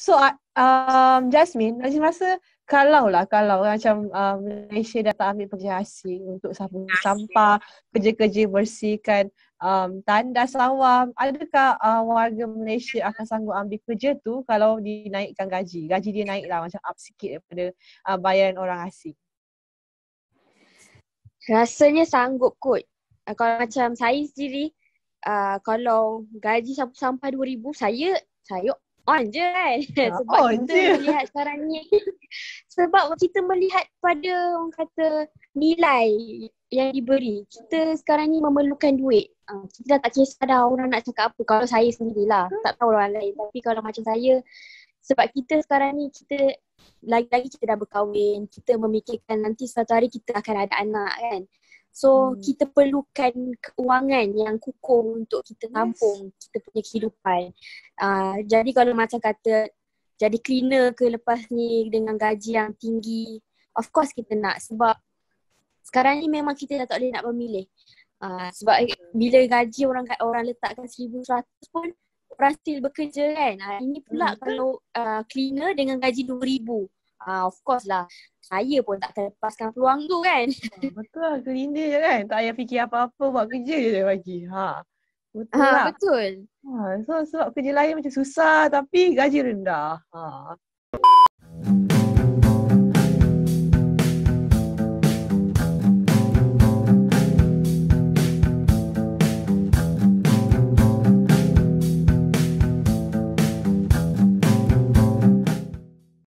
So Jasmine, Najim rasa kalau macam Malaysia dah tak ambil pekerja asing untuk sapu sampah, kerja-kerja bersihkan tandas awam, adakah warga Malaysia akan sanggup ambil kerja tu kalau dinaikkan gaji? Gaji dia naiklah macam up sikit daripada bayaran orang asing. Rasanya sanggup kot. Kalau macam saya sendiri, kalau gaji sapu sampah RM2,000, saya on je kan. Sebab kita melihat sekarang ni, sebab kita melihat pada orang kata nilai yang diberi. Kita sekarang ni memerlukan duit. Kita tak kisah dah orang nak cakap apa. Kalau saya sendirilah, tak tahu orang lain. Tapi kalau macam saya, sebab kita sekarang ni, kita lagi-lagi kita dah berkahwin. Kita memikirkan nanti suatu hari kita akan ada anak kan. So kita perlukan kewangan yang kukuh untuk kita tampung kita punya kehidupan. Jadi kalau macam kata jadi cleaner ke lepas ni dengan gaji yang tinggi, of course kita nak, sebab sekarang ni memang kita dah tak boleh nak memilih. Sebab bila gaji orang letakkan RM1,100 pun orang still bekerja kan. Ini pula kalau cleaner dengan gaji RM2,000. Of course lah, saya pun tak terlepaskan peluang tu kan. Betul lah, cleaner je kan. Tak payah fikir apa-apa, buat kerja je dari pagi. Betul lah. Betul. So, sebab kerja lain macam susah tapi gaji rendah.